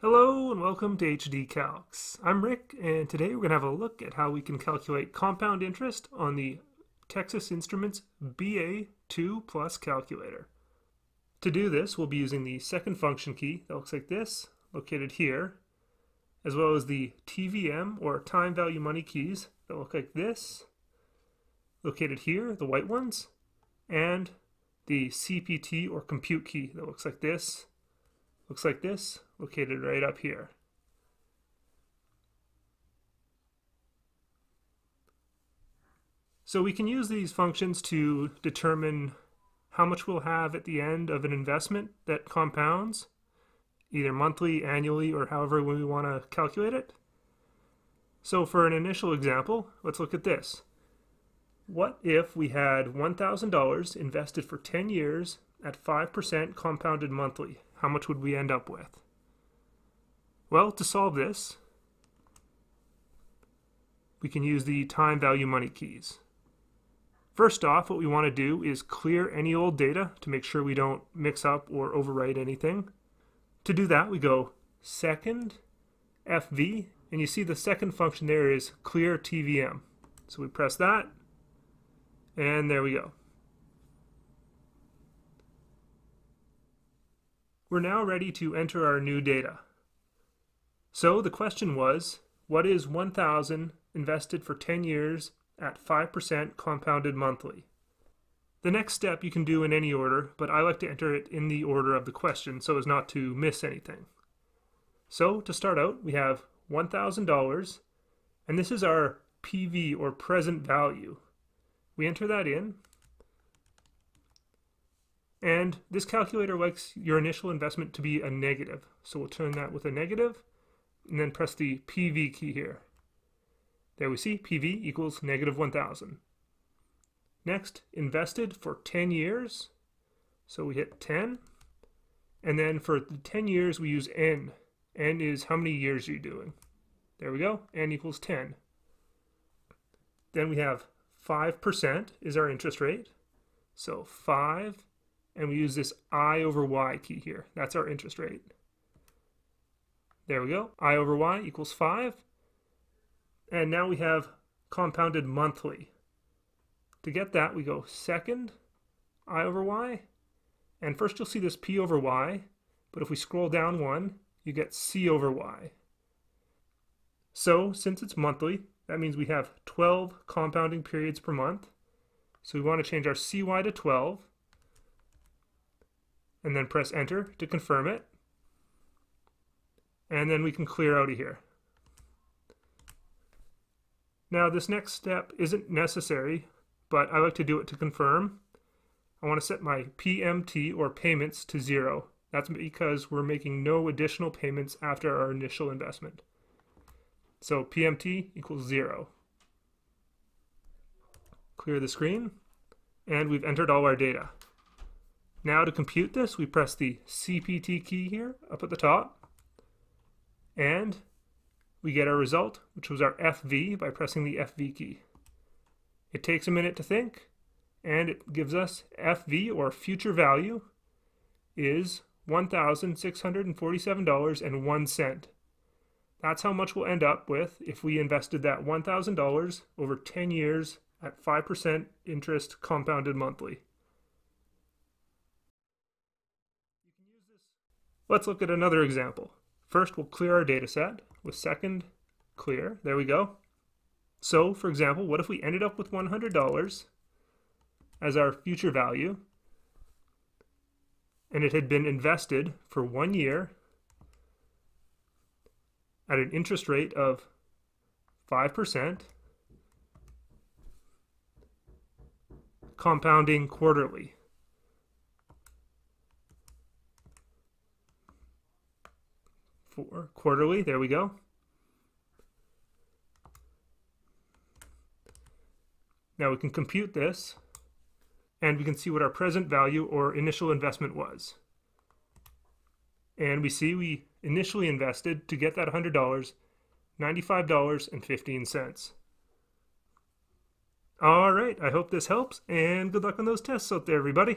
Hello and welcome to HD Calcs. I'm Rick, and today we're going to have a look at how we can calculate compound interest on the Texas Instruments BA II Plus calculator. To do this, we'll be using the second function key that looks like this, located here, as well as the TVM or time value money keys that look like this, located here, the white ones, and the CPT or compute key that looks like this, located right up here. So we can use these functions to determine how much we'll have at the end of an investment that compounds, either monthly, annually, or however we want to calculate it. So for an initial example, let's look at this. What if we had $1,000 invested for 10 years at 5% compounded monthly? How much would we end up with? Well, to solve this, we can use the time value money keys. First off, what we want to do is clear any old data to make sure we don't mix up or overwrite anything. To do that, we go second FV, and you see the second function there is clear TVM. So we press that, and there we go. We're now ready to enter our new data. So the question was, what is 1,000 invested for 10 years at 5% compounded monthly? The next step you can do in any order, but I like to enter it in the order of the question so as not to miss anything. So to start out, we have $1,000, and this is our PV or present value. We enter that in, and this calculator likes your initial investment to be a negative. So we'll turn that with a negative, and then press the PV key here. There we see PV equals negative 1,000. Next, invested for 10 years. So we hit 10. And then for the 10 years, we use N. N is how many years you're doing. There we go. N equals 10. Then we have 5% is our interest rate. So 5. And we use this I over y key here. That's our interest rate. There we go. I over y equals 5. And now we have compounded monthly. To get that, we go second, I over y, and first you'll see this p over y, but if we scroll down one, you get c over y. So since it's monthly, that means we have 12 compounding periods per month. So we want to change our CY to 12, and then press enter to confirm it. And then we can clear out of here. Now this next step isn't necessary, but I like to do it to confirm. I want to set my PMT or payments to 0. That's because we're making no additional payments after our initial investment. So PMT equals 0. Clear the screen, and we've entered all our data. Now to compute this, we press the CPT key here up at the top, and we get our result, which was our FV, by pressing the FV key. It takes a minute to think, and it gives us FV, or future value, is $1,647.01. That's how much we'll end up with if we invested that $1,000 over 10 years at 5% interest compounded monthly. Let's look at another example. First, we'll clear our data set with second clear. There we go. So, for example, what if we ended up with $100 as our future value, and it had been invested for 1 year at an interest rate of 5%, compounding quarterly? Quarterly, there we go. Now we can compute this, and we can see what our present value or initial investment was. And we see we initially invested, to get that $100, $95.15. All right, I hope this helps, and good luck on those tests out there, everybody.